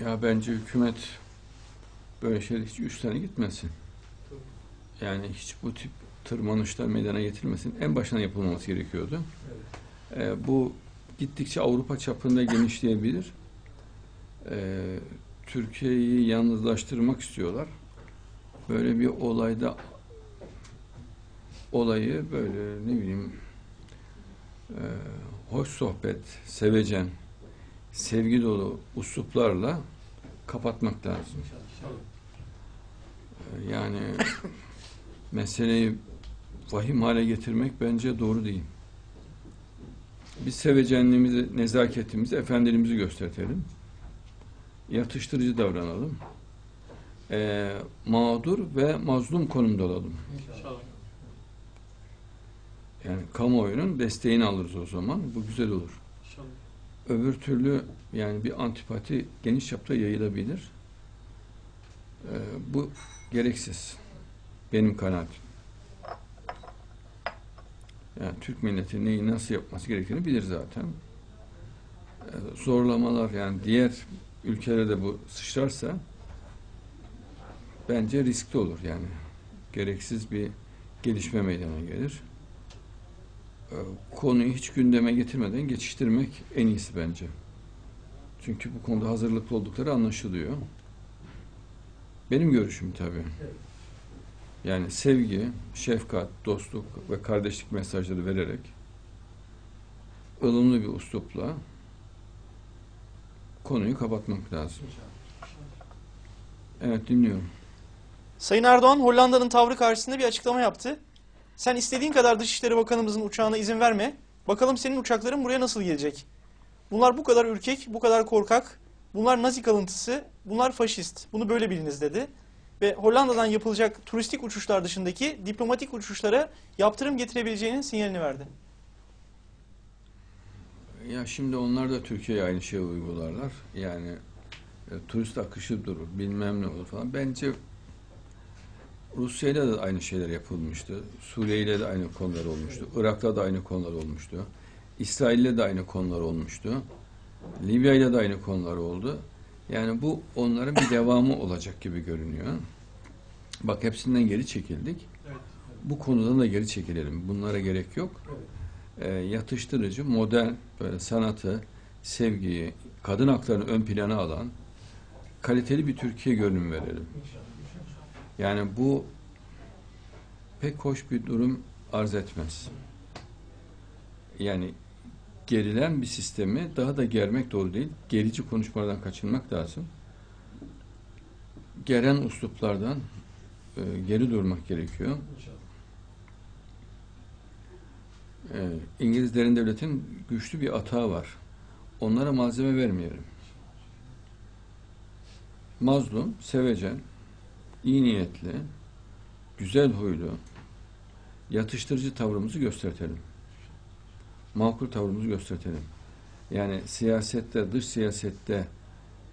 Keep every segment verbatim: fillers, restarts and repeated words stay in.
Ya bence hükümet böyle şeyler hiç üstlerine gitmesin. Yani hiç bu tip tırmanışlar meydana getirilmesin. En başına yapılmaması gerekiyordu. Evet. Ee, bu gittikçe Avrupa çapında genişleyebilir. Ee, Türkiye'yi yalnızlaştırmak istiyorlar. Böyle bir olayda olayı böyle ne bileyim e, hoş sohbet, sevecen, sevgi dolu usluplarla kapatmak lazım. Ee, yani meseleyi vahim hale getirmek bence doğru değil. Biz sevecenliğimizi, nezaketimizi, efendiliğimizi gösterelim. Yatıştırıcı davranalım. Ee, mağdur ve mazlum konumda olalım. İnşallah. Yani kamuoyunun desteğini alırız o zaman. Bu güzel olur. İnşallah. Öbür türlü yani bir antipati geniş çapta yayılabilir. Ee, bu gereksiz. Benim kanaatim. Yani Türk milleti neyi nasıl yapması gerektiğini bilir zaten. Ee, zorlamalar yani diğer ülkelerde bu sıçrarsa bence riskli olur yani. Gereksiz bir gelişme meydana gelir. Ee, konuyu hiç gündeme getirmeden geçiştirmek en iyisi bence. Çünkü bu konuda hazırlıklı oldukları anlaşılıyor. Benim görüşüm tabii. Yani sevgi, şefkat, dostluk ve kardeşlik mesajları vererek ılımlı bir uslupla konuyu kapatmak lazım. Evet, dinliyorum. Sayın Erdoğan, Hollanda'nın tavrı karşısında bir açıklama yaptı. Sen istediğin kadar Dışişleri Bakanımızın uçağına izin verme. Bakalım senin uçakların buraya nasıl gelecek? Bunlar bu kadar ürkek, bu kadar korkak. Bunlar Nazi kalıntısı, bunlar faşist. Bunu böyle biliniz dedi. Ve Hollanda'dan yapılacak turistik uçuşlar dışındaki diplomatik uçuşlara yaptırım getirebileceğinin sinyalini verdi. Ya şimdi onlar da Türkiye'ye aynı şeyi uygularlar. Yani e, turist akışı durur, bilmem ne olur falan. Bence Rusya'yla da aynı şeyler yapılmıştı. Suriye'yle de aynı konular olmuştu. Irak'la da aynı konular olmuştu. İsrail'le de aynı konular olmuştu. Libya'yla da aynı konular oldu. Yani bu onların bir devamı olacak gibi görünüyor. Bak hepsinden geri çekildik. Evet, evet. Bu konudan da geri çekilelim. Bunlara gerek yok. Evet. E, yatıştırıcı, modern, böyle sanatı, sevgiyi, kadın haklarını ön plana alan kaliteli bir Türkiye görünüm verelim. Yani bu pek hoş bir durum arz etmez. Yani gerilen bir sistemi daha da germek doğru değil. Gerici konuşmalardan kaçınmak lazım. Geren usluplardan e, geri durmak gerekiyor. E, İngiliz derin devletin güçlü bir atağı var. Onlara malzeme vermeyelim. Mazlum, sevecen, iyi niyetli, güzel huylu, yatıştırıcı tavrımızı gösterelim. Makul tavrımızı gösterelim. Yani siyasette, dış siyasette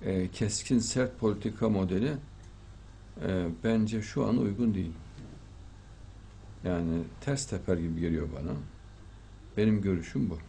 e, keskin, sert politika modeli e, bence şu an uygun değil. Yani ters teper gibi geliyor bana. Benim görüşüm bu.